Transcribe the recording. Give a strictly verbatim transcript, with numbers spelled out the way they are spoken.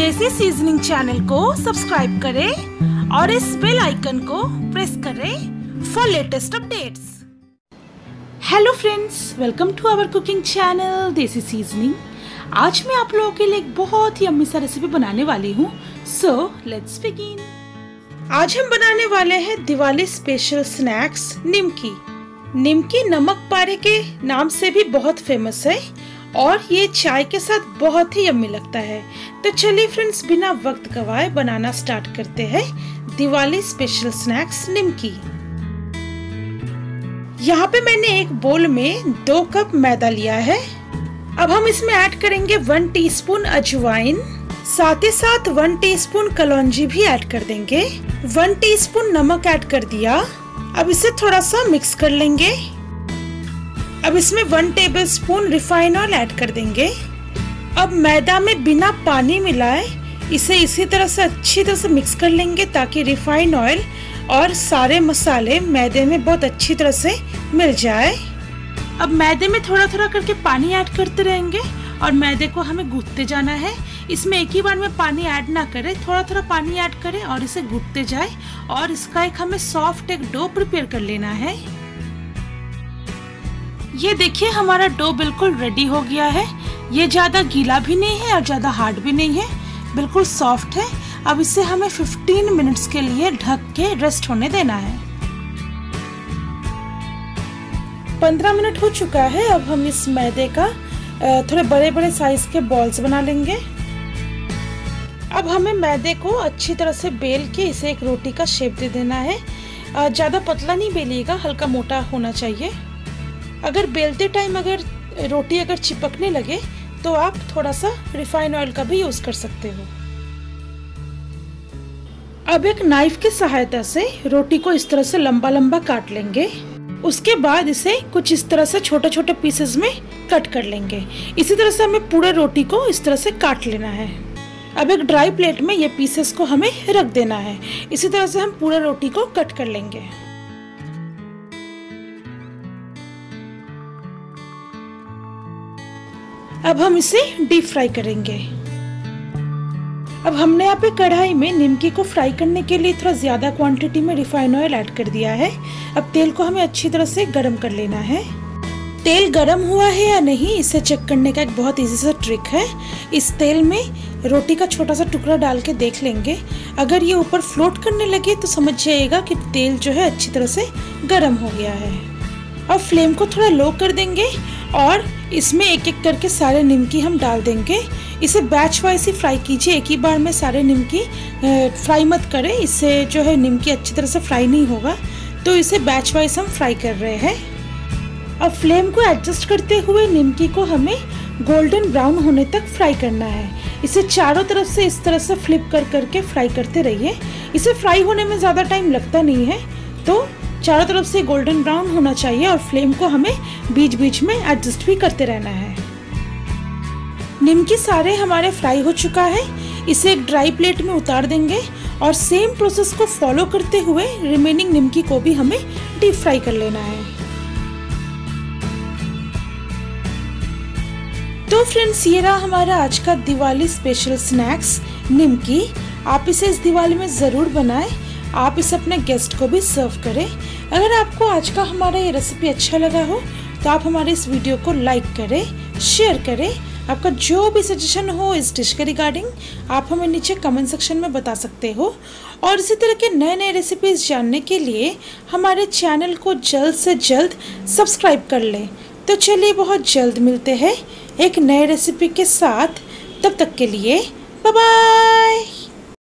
देसी seasoning channel को subscribe करें और इस बेल आइकन को प्रेस करें for latest updates. Hello friends, welcome to our cooking channel Desi seasoning. आज मैं आप लोगों के लिए एक बहुत ही यम्मी सा रेसिपी बनाने वाली हूँ। So let's begin. आज हम बनाने वाले हैं दिवाली स्पेशल स्नैक्स निमकी। निमकी नमक पारे के नाम से भी बहुत फेमस है और ये चाय के साथ बहुत ही यम्मी लगता है। तो चलिए फ्रेंड्स, बिना वक्त गवाए बनाना स्टार्ट करते हैं दिवाली स्पेशल स्नैक्स निमकी। यहाँ पे मैंने एक बोल में दो कप मैदा लिया है। अब हम इसमें ऐड करेंगे वन टीस्पून अजवाइन, साथ ही साथ वन टीस्पून कलांजी भी ऐड कर देंगे। वन टीस्पून नमक ऐड कर दिया। अब इसे थोड़ा सा मिक्स कर लेंगे। अब इसमें one tablespoon refine oil add कर देंगे। अब मैदा में बिना पानी मिलाए इसे इसी तरह से अच्छी तरह से मिक्स कर लेंगे ताकि रिफाइन ऑयल और सारे मसाले मैदे में बहुत अच्छी तरह से मिल जाए। अब मैदे में थोड़ा थोड़ा करके पानी ऐड करते रहेंगे और मैदे को हमें गूंथते जाना है। इसमें एक ही बार में पानी ऐड ना करें, थोड़ा थोड़ा पानी ऐड करें और इसे गूंथते जाए और इसका एक हमें सॉफ्ट एक डो प्रिपेयर कर लेना है। ये देखिए हमारा डो बिल्कुल रेडी हो गया है। ये ज़्यादा गीला भी नहीं है और ज़्यादा हार्ड भी नहीं है, बिल्कुल सॉफ्ट है। अब इसे हमें पंद्रह मिनट्स के लिए ढक के रेस्ट होने देना है। पंद्रह मिनट हो चुका है। अब हम इस मैदे का थोड़े बड़े बड़े साइज के बॉल्स बना लेंगे। अब हमें मैदे को अच्छी तरह से बेल के इसे एक रोटी का शेप दे देना है। ज़्यादा पतला नहीं बेलिएगा, हल्का मोटा होना चाहिए। अगर बेलते टाइम अगर रोटी अगर चिपकने लगे तो आप थोड़ा सा रिफाइन ऑयल का भी यूज़ कर सकते हो। अब एक नाइफ की सहायता से रोटी को इस तरह से लंबा लंबा काट लेंगे। उसके बाद इसे कुछ इस तरह से छोटे छोटे पीसेस में कट कर लेंगे। इसी तरह से हमें पूरे रोटी को इस तरह से काट लेना है। अब एक ड्राई प्लेट में ये पीसेस को हमें रख देना है। इसी तरह से हम पूरे रोटी को कट कर लेंगे। अब हम इसे डीप फ्राई करेंगे। अब हमने यहाँ पे कढ़ाई में निमकी को फ्राई करने के लिए थोड़ा ज़्यादा क्वांटिटी में रिफाइन ऑयल ऐड कर दिया है। अब तेल को हमें अच्छी तरह से गर्म कर लेना है। तेल गर्म हुआ है या नहीं इसे चेक करने का एक बहुत इजी सा ट्रिक है। इस तेल में रोटी का छोटा सा टुकड़ा डाल के देख लेंगे। अगर ये ऊपर फ्लोट करने लगे तो समझ जाइएगा कि तेल जो है अच्छी तरह से गर्म हो गया है। अब फ्लेम को थोड़ा लो कर देंगे और इसमें एक एक करके सारे निमकी हम डाल देंगे। इसे बैच वाइज ही फ्राई कीजिए, एक ही बार में सारे निमकी फ्राई मत करें, इससे जो है निमकी अच्छी तरह से फ्राई नहीं होगा। तो इसे बैच वाइज हम फ्राई कर रहे हैं। अब फ्लेम को एडजस्ट करते हुए निमकी को हमें गोल्डन ब्राउन होने तक फ्राई करना है। इसे चारों तरफ से इस तरह से फ्लिप कर करके फ्राई करते रहिए। इसे फ्राई होने में ज़्यादा टाइम लगता नहीं है, तो चारों तरफ से गोल्डन ब्राउन होना चाहिए और फ्लेम को हमें बीच बीच में एडजस्ट भी करते रहना है। निमकी सारे हमारे फ्राई हो चुका है। इसे एक ड्राई प्लेट में उतार देंगे और सेम प्रोसेस को फॉलो करते हुए रिमेनिंग निमकी को भी हमें डीप फ्राई कर लेना है। तो फ्रेंड्स, ये रहा हमारा आज का दिवाली स्पेशल स्नैक्स निमकी। आप इसे इस दिवाली में ज़रूर बनाएं। आप इसे अपने गेस्ट को भी सर्व करें। अगर आपको आज का हमारा ये रेसिपी अच्छा लगा हो तो आप हमारे इस वीडियो को लाइक करें, शेयर करें। आपका जो भी सजेशन हो इस डिश के रिगार्डिंग आप हमें नीचे कमेंट सेक्शन में बता सकते हो। और इसी तरह के नए नए रेसिपीज़ जानने के लिए हमारे चैनल को जल्द से जल्द सब्सक्राइब कर लें। तो चलिए, बहुत जल्द मिलते हैं एक नए रेसिपी के साथ। तब तक के लिए बाय बाय।